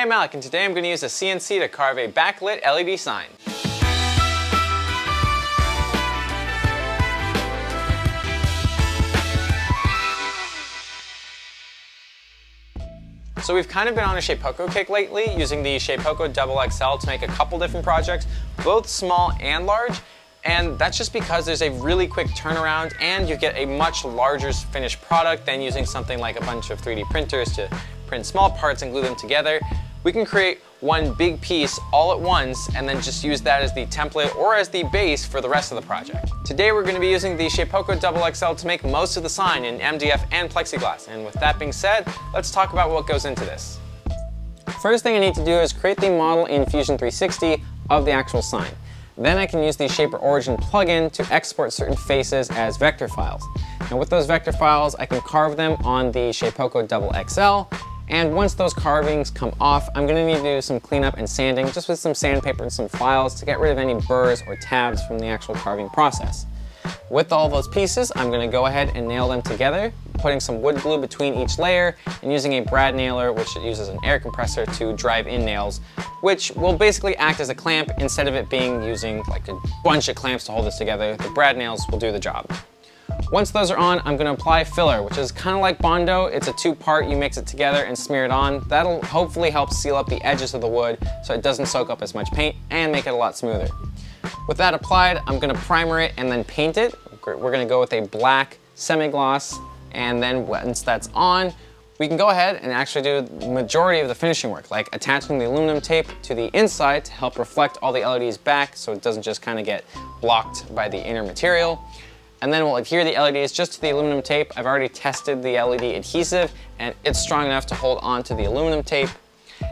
Hey, I'm Alec, and today I'm going to use a CNC to carve a backlit LED sign. So we've kind of been on a Shapeoko kick lately, using the Shapeoko Double XL to make a couple different projects, both small and large, and that's just because there's a really quick turnaround and you get a much larger finished product than using something like a bunch of 3D printers to print small parts and glue them together. We can create one big piece all at once and then just use that as the template or as the base for the rest of the project. Today we're going to be using the Shapeoko Double XL to make most of the sign in MDF and plexiglass, and with that being said, let's talk about what goes into this. First thing I need to do is create the model in Fusion 360 of the actual sign. Then I can use the Shaper Origin plugin to export certain faces as vector files. Now with those vector files, I can carve them on the Shapeoko Double XL. And once those carvings come off, I'm gonna need to do some cleanup and sanding, just with some sandpaper and some files to get rid of any burrs or tabs from the actual carving process. With all those pieces, I'm gonna go ahead and nail them together, putting some wood glue between each layer and using a brad nailer, which uses an air compressor to drive in nails, which will basically act as a clamp instead of it being using like a bunch of clamps to hold this together. The brad nails will do the job. Once those are on, I'm gonna apply filler, which is kind of like Bondo. It's a two-part, you mix it together and smear it on. That'll hopefully help seal up the edges of the wood so it doesn't soak up as much paint and make it a lot smoother. With that applied, I'm gonna primer it and then paint it. We're gonna go with a black semi-gloss, and then once that's on, we can go ahead and actually do the majority of the finishing work, like attaching the aluminum tape to the inside to help reflect all the LEDs back so it doesn't just kind of get blocked by the inner material. And then we'll adhere the LEDs just to the aluminum tape. I've already tested the LED adhesive and it's strong enough to hold on to the aluminum tape.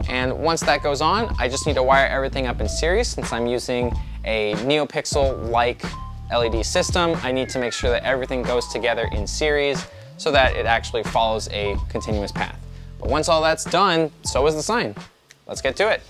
And once that goes on, I just need to wire everything up in series. Since I'm using a NeoPixel-like LED system, I need to make sure that everything goes together in series so that it actually follows a continuous path. But once all that's done, so is the sign. Let's get to it.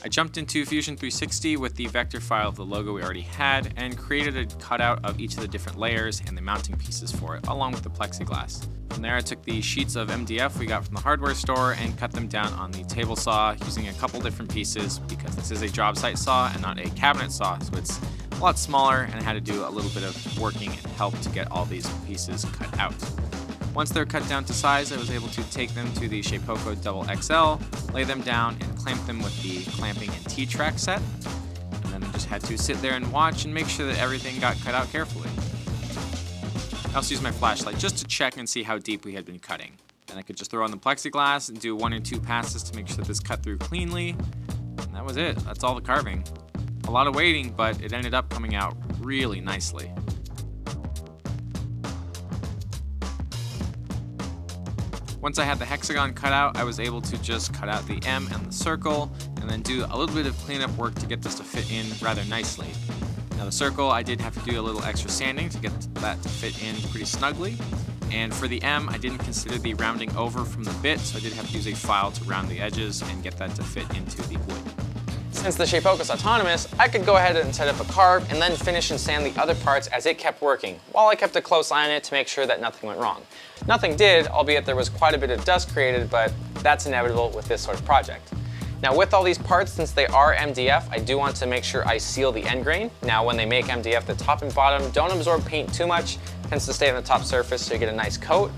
I jumped into Fusion 360 with the vector file of the logo we already had and created a cutout of each of the different layers and the mounting pieces for it, along with the plexiglass. From there, I took the sheets of MDF we got from the hardware store and cut them down on the table saw using a couple different pieces, because this is a job site saw and not a cabinet saw, so it's a lot smaller, and I had to do a little bit of working and help to get all these pieces cut out. Once they're cut down to size, I was able to take them to the Shapeoko Double XL, lay them down, and clamp them with the clamping and T-track set. And then I just had to sit there and watch and make sure that everything got cut out carefully. I also used my flashlight just to check and see how deep we had been cutting. Then I could just throw on the plexiglass and do 1 or 2 passes to make sure that this cut through cleanly. And that was it. That's all the carving. A lot of waiting, but it ended up coming out really nicely. Once I had the hexagon cut out, I was able to just cut out the M and the circle, and then do a little bit of cleanup work to get this to fit in rather nicely. Now the circle, I did have to do a little extra sanding to get that to fit in pretty snugly. And for the M, I didn't consider the rounding over from the bit, so I did have to use a file to round the edges and get that to fit into the wood. Since the Shapeoko's autonomous, I could go ahead and set up a carve and then finish and sand the other parts as it kept working, while I kept a close eye on it to make sure that nothing went wrong. Nothing did, albeit there was quite a bit of dust created, but that's inevitable with this sort of project. Now with all these parts, since they are MDF, I do want to make sure I seal the end grain. Now when they make MDF, the top and bottom don't absorb paint too much, it tends to stay on the top surface so you get a nice coat,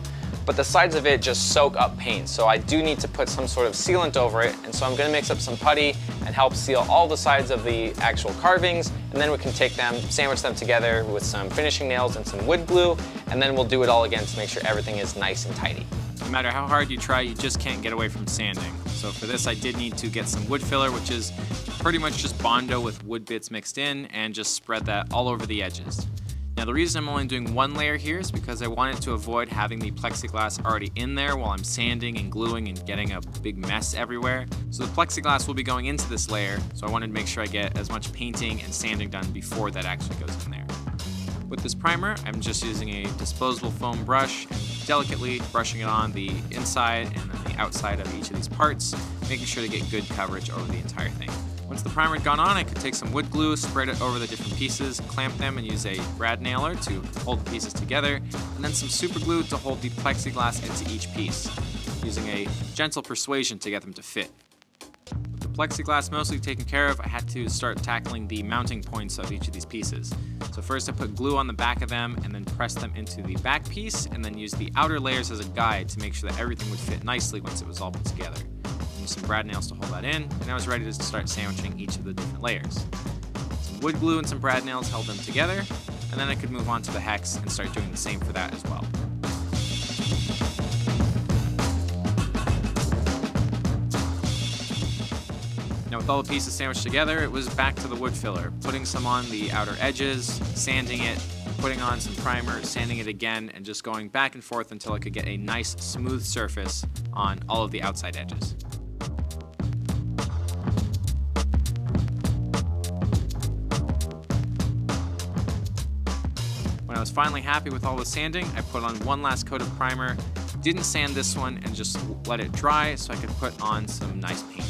but the sides of it just soak up paint, so I do need to put some sort of sealant over it, and so I'm gonna mix up some putty and help seal all the sides of the actual carvings, and then we can take them, sandwich them together with some finishing nails and some wood glue, and then we'll do it all again to make sure everything is nice and tidy. No matter how hard you try, you just can't get away from sanding. So for this, I did need to get some wood filler, which is pretty much just Bondo with wood bits mixed in, and just spread that all over the edges. Now the reason I'm only doing one layer here is because I wanted to avoid having the plexiglass already in there while I'm sanding and gluing and getting a big mess everywhere. So the plexiglass will be going into this layer, so I wanted to make sure I get as much painting and sanding done before that actually goes in there. With this primer, I'm just using a disposable foam brush and delicately brushing it on the inside and then the outside of each of these parts, making sure to get good coverage over the entire thing. Once the primer had gone on, I could take some wood glue, spread it over the different pieces, clamp them, and use a brad nailer to hold the pieces together, and then some super glue to hold the plexiglass into each piece, using a gentle persuasion to get them to fit. plexiglass mostly taken care of, I had to start tackling the mounting points of each of these pieces. So first I put glue on the back of them and then pressed them into the back piece and then used the outer layers as a guide to make sure that everything would fit nicely once it was all put together. I used some brad nails to hold that in, and I was ready to start sandwiching each of the different layers. Some wood glue and some brad nails held them together, and then I could move on to the hex and start doing the same for that as well. Now with all the pieces sandwiched together, it was back to the wood filler, putting some on the outer edges, sanding it, putting on some primer, sanding it again, and just going back and forth until I could get a nice smooth surface on all of the outside edges. When I was finally happy with all the sanding, I put on one last coat of primer, didn't sand this one, and just let it dry so I could put on some nice paint.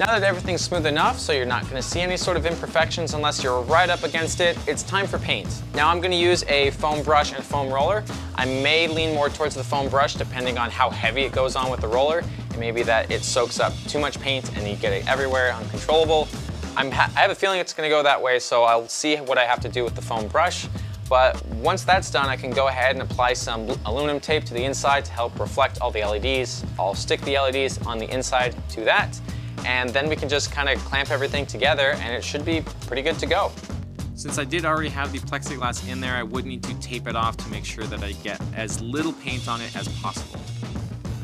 Now that everything's smooth enough, so you're not going to see any sort of imperfections unless you're right up against it, it's time for paint. Now I'm going to use a foam brush and foam roller. I may lean more towards the foam brush depending on how heavy it goes on with the roller. It may be that it soaks up too much paint and you get it everywhere, uncontrollable. I have a feeling it's going to go that way, so I'll see what I have to do with the foam brush. But once that's done, I can go ahead and apply some aluminum tape to the inside to help reflect all the LEDs. I'll stick the LEDs on the inside to that, and then we can just kind of clamp everything together and it should be pretty good to go. Since I did already have the plexiglass in there, I would need to tape it off to make sure that I get as little paint on it as possible.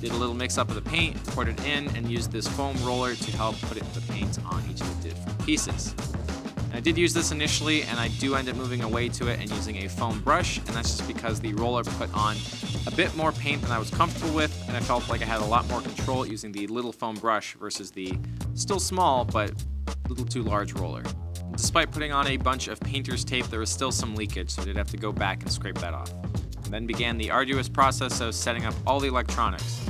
Did a little mix up of the paint, poured it in, and used this foam roller to help put the paint on each of the different pieces. And I did use this initially, and I do end up moving away to it and using a foam brush, and that's just because the roller put on a bit more paint than I was comfortable with, and I felt like I had a lot more control using the little foam brush versus the still small but a little too large roller. Despite putting on a bunch of painter's tape, there was still some leakage, so I did have to go back and scrape that off. And then began the arduous process of setting up all the electronics.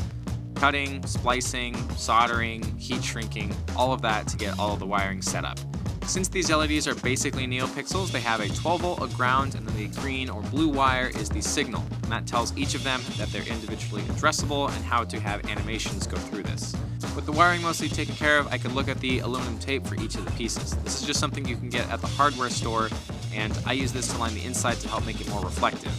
Cutting, splicing, soldering, heat shrinking, all of that to get all of the wiring set up. Since these LEDs are basically neopixels, they have a 12 volt, a ground, and then the green or blue wire is the signal, and that tells each of them that they're individually addressable and how to have animations go through this. With the wiring mostly taken care of, I could look at the aluminum tape for each of the pieces. This is just something you can get at the hardware store, and I use this to line the inside to help make it more reflective.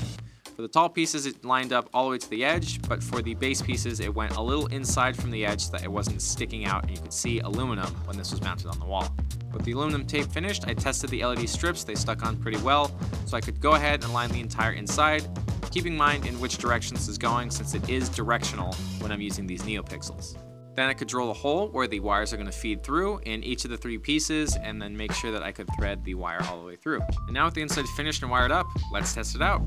For the tall pieces, it lined up all the way to the edge, but for the base pieces, it went a little inside from the edge so that it wasn't sticking out and you could see aluminum when this was mounted on the wall. With the aluminum tape finished, I tested the LED strips, they stuck on pretty well, so I could go ahead and line the entire inside, keeping in mind in which direction this is going since it is directional when I'm using these neopixels. Then I could drill a hole where the wires are going to feed through in each of the three pieces and then make sure that I could thread the wire all the way through. And now with the inside finished and wired up, let's test it out.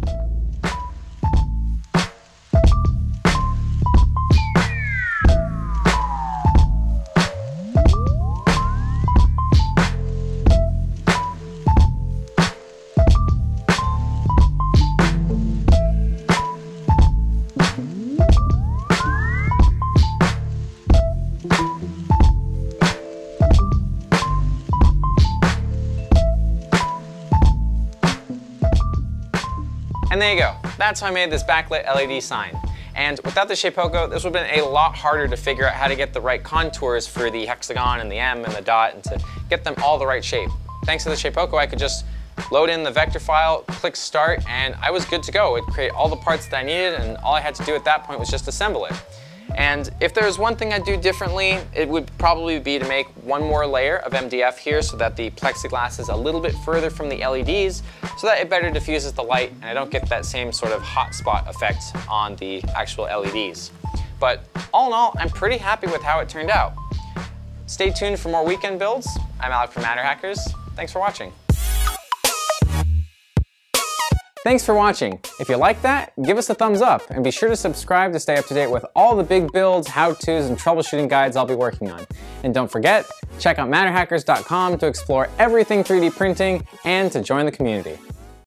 And there you go. That's how I made this backlit LED sign. And without the Shapeoko, this would have been a lot harder to figure out how to get the right contours for the hexagon and the M and the dot and to get them all the right shape. Thanks to the Shapeoko, I could just load in the vector file, click start, and I was good to go. It created all the parts that I needed, and all I had to do at that point was just assemble it. And if there was one thing I'd do differently, it would probably be to make one more layer of MDF here so that the plexiglass is a little bit further from the LEDs, so that it better diffuses the light and I don't get that same sort of hot spot effect on the actual LEDs. But all in all, I'm pretty happy with how it turned out. Stay tuned for more weekend builds. I'm Alec from MatterHackers. Thanks for watching. Thanks for watching. If you like that, give us a thumbs up and be sure to subscribe to stay up to date with all the big builds, how-tos, and troubleshooting guides I'll be working on. And don't forget, check out matterhackers.com to explore everything 3D printing and to join the community.